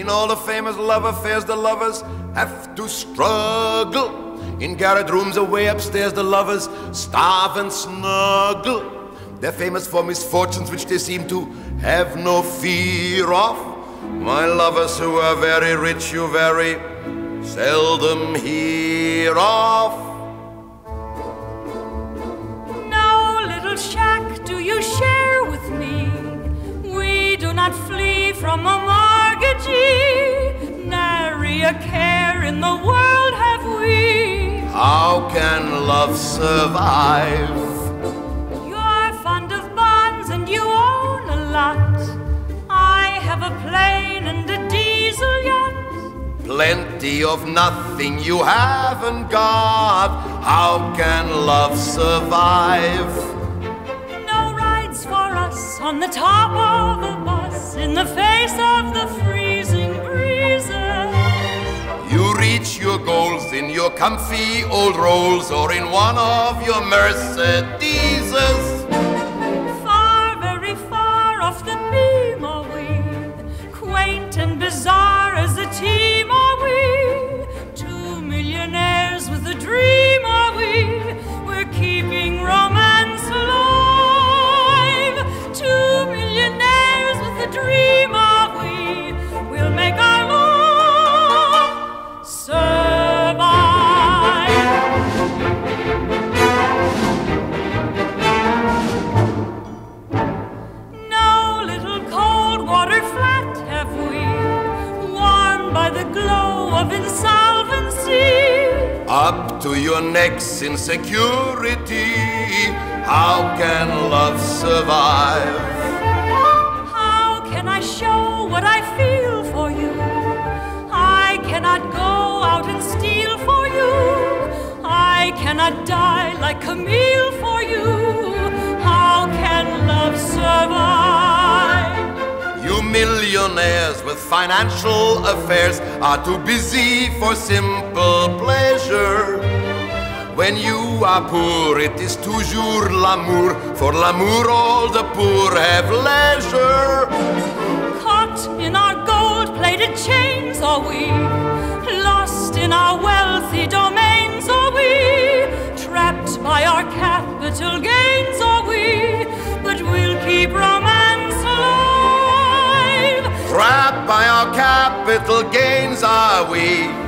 In all the famous love affairs, the lovers have to struggle. In garret rooms away upstairs, the lovers starve and snuggle. They're famous for misfortunes which they seem to have no fear of. My lovers who are very rich, you very seldom hear of. No little shack do you share with me. We do not flee from a mortgagee. Nary a care in the world have we. How can love survive? You're fond of bonds and you own a lot. I have a plane and a diesel yacht. Plenty of nothing you haven't got. How can love survive? On the top of a bus, in the face of the freezing breezes, you reach your goals in your comfy old Rolls or in one of your Mercedes. Far, very far off the beam are we, quaint and bizarre as a team are we. Two millionaires with a dream are we. We're keeping romance alive. Two millionaires with a dream of we will make our love survive. No little cold water flat have we, warmed by the glow of insolvency. Up to your necks in security. How can love survive? How can I show what I feel for you? I cannot go out and steal for you. I cannot die like Camille for you. How can love survive? You millionaires with financial affairs are too busy for simple pleasure. When you are poor, it is toujours l'amour. For l'amour, all the poor have leisure. Caught in our gold-plated chains are we. Lost in our wealthy domains are we. Trapped by our capital gains are we. But we'll keep romance alive. Trapped by our capital gains are we.